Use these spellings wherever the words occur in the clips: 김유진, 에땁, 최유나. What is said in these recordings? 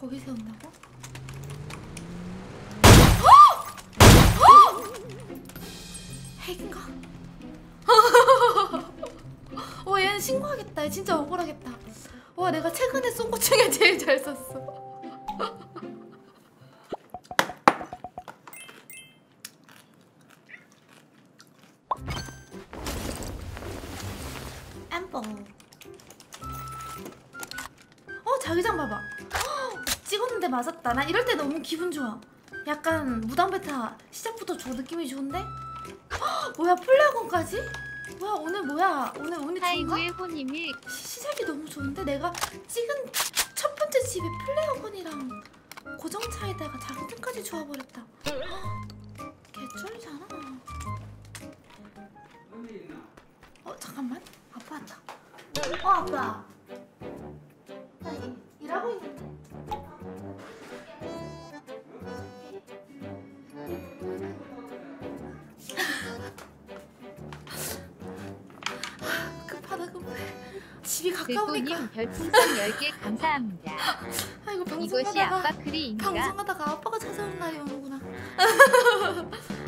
거기 세운다고? 핵인가? 와, 얘는 신고하겠다. 얘 진짜 억울하겠다. 와, 내가 최근에 쏜 것 중에 제일 잘 썼어. 엠뽕. 자기장 봐봐. 찍었는데 맞았다. 나 이럴 때 너무 기분 좋아. 약간 무당베타 시작부터 저 느낌이 좋은데? 뭐야, 플레어건까지? 뭐야, 오늘 뭐야? 오늘 운이 좋은가? 시작이 너무 좋은데? 내가 찍은 첫 번째 집에 플레어건이랑 고정차에다가 자기 틈까지 줘버렸다. 개쩔잖아. 잠깐만. 아빠 왔다. 아빠. 나 일하고 있는데? 급하다 급해. 집이 가까우니까. 별풍선 10개 감사합니다. 아이고, 방송하다가 아빠가 찾아온 날이 오는구나.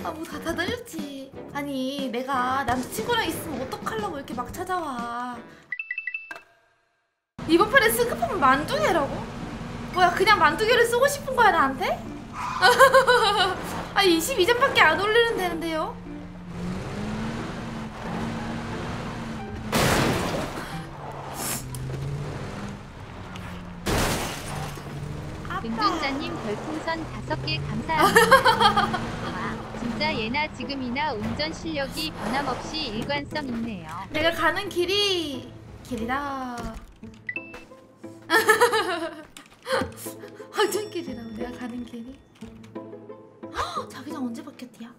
아, 뭐 다 들렸지. 아니, 내가 남자친구랑 있으면 어떡하려고 이렇게 막 찾아와. 이번 판에 승급하면 만두개라고? 뭐야, 그냥 만두개를 쓰고 싶은 거야 나한테? 아, 22점밖에 안 올리면 되는데요? 은둔자님 별풍선 5개 감사합니다. 와, 진짜 예나 지금이나 운전 실력이 변함없이 일관성 있네요. 내가 가는 길이 길이다. 황천길이라고. 내가 가는 길이. 자기장 언제 바뀌었디야?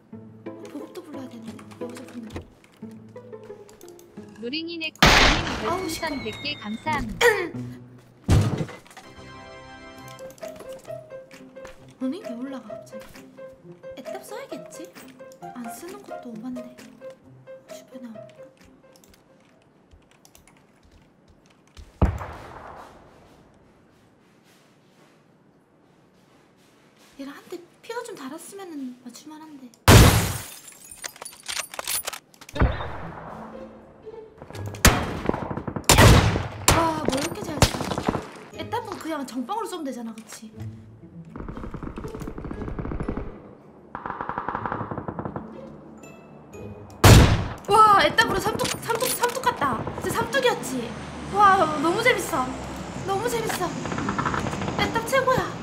보급도 불러야 되는데 여기서 불러. 누링이네 코님 별풍선 100개 감사합니다. 아니, 왜 올라가 갑자기? 에땁 써야겠지? 안 쓰는 것도 오만데. 주변에 없나? 얘랑 한 대 피가 좀 달았으면 맞출만 한데. 아, 뭐 이렇게 잘 써. 에따분 그냥 정빵으로 쏘면 되잖아, 그치? 와, 에따분으로 삼뚝 같다. 진짜 삼뚝이었지? 와, 너무 재밌어. 너무 재밌어. 에따 최고야.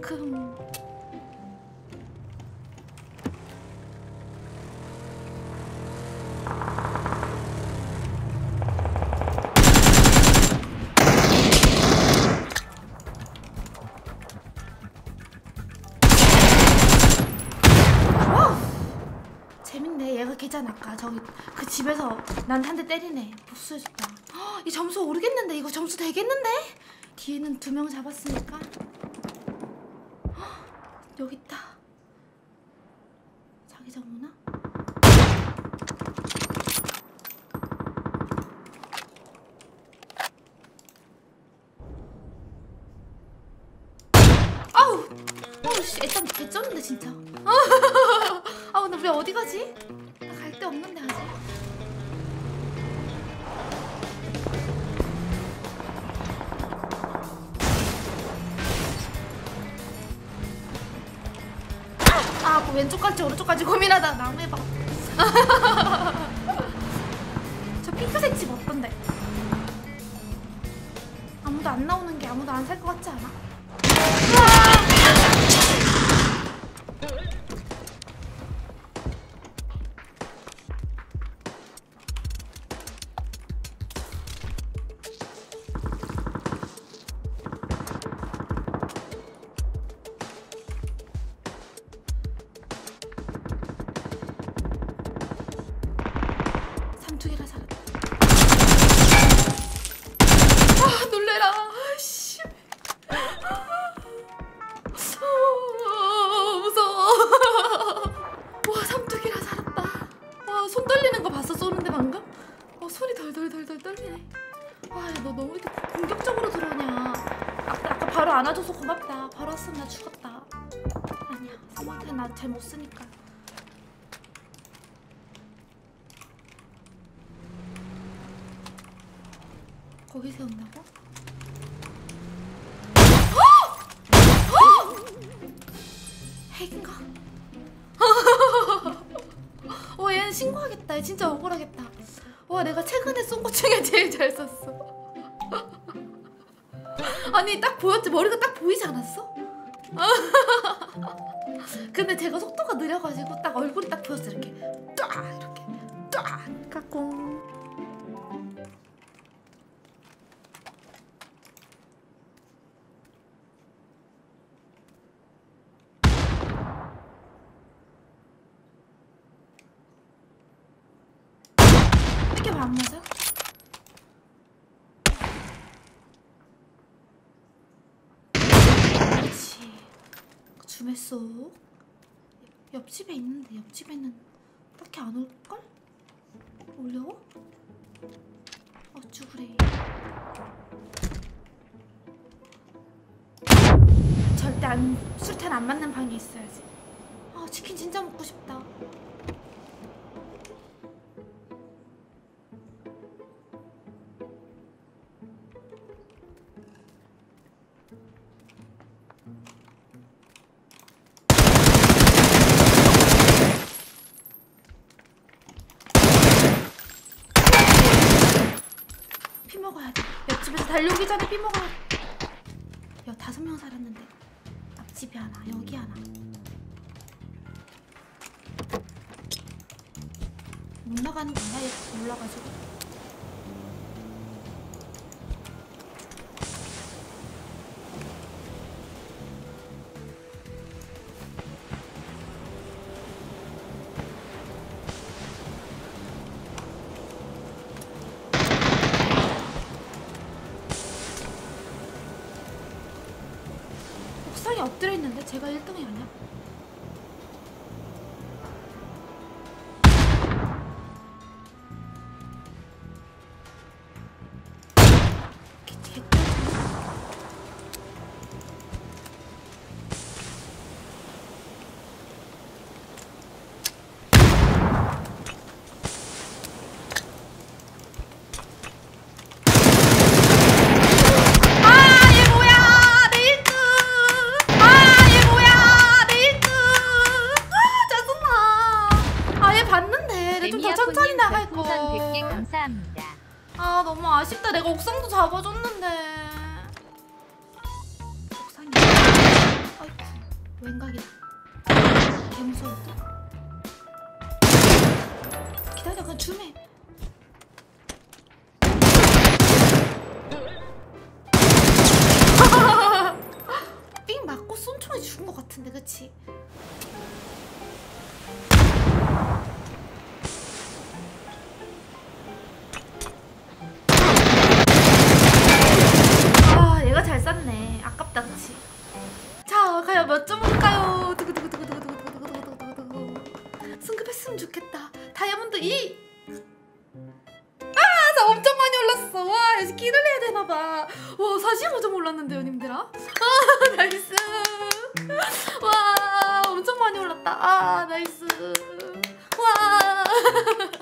금. 재밌네. 얘가 걔잖아. 아까 저기 그 집에서 난 한 대 때리네. 복수해줬다. 이 점수 오르겠는데? 이거 점수 되겠는데? 뒤에는 2명 잡았으니까. 여기 있다. 자기장 오나? 아우! 아우 씨, 일단 개쩌는데 진짜. 아우, 근데 우리 어디 가지? 나 갈 데 없는데 아직. 왼쪽 갈지 오른쪽 갈지 고민하다 나무에 봐. 저 핑크색 집 어떤데? 아무도 안 나오는 게 아무도 안 살 것 같지 않아? 안아줘서 고맙다. 바로 왔으면 나 죽었다. 아니야, 성한테 나 잘 못 쓰니까. 거기 세운다고? 핵인가? 와, 얘는 신고하겠다. 얘 진짜 억울하겠다. 와, 내가 최근에 쏜 것 중에 제일 잘 쐈어. 아니, 딱 보였지? 머리가 딱 보이지 않았어? 근데 제가 속도가 느려가지고 딱 얼굴이 딱 보였어. 이렇게 뚜아! 이렇게 뚜아! 까꿍. 이렇게 봐, 안 맞아? 줌에 쏙. 옆집에 있는데 옆집에는 딱히 안 올걸? 올려오? 어쭈 그래. 절대 안, 술탄 안 맞는 방에 있어야지. 아, 치킨 진짜 먹고 싶다. 옆집에서 달려오기 전에 피 먹어야 돼. 야, 5명 살았는데. 앞집에 하나, 여기 하나. 못 나가는 건가? 얘 올라가지고. 옥상에 엎드려 있는데 제가 1등이 아니야? 아, 너무 아쉽다. 내가 옥상도 잡아줬는데. 옥상이. 아이쿠, 왼각이다. 개 무서웠다. 기다려, 그냥 줌해. 삥 맞고 쏜총이 죽은 것 같은데, 그치? 쌌네. 아깝다, 그치? 자, 과연 몇 점 올까요? 두구두구두구두구두구두구두구두구. 승급했으면 좋겠다. 다이아몬드 2! 아! 나 엄청 많이 올랐어. 와, 역시 끼를 해야 되나봐. 와, 45점 올랐는데요, 님들아? 아, 나이스. 와, 엄청 많이 올랐다. 아, 나이스. 와.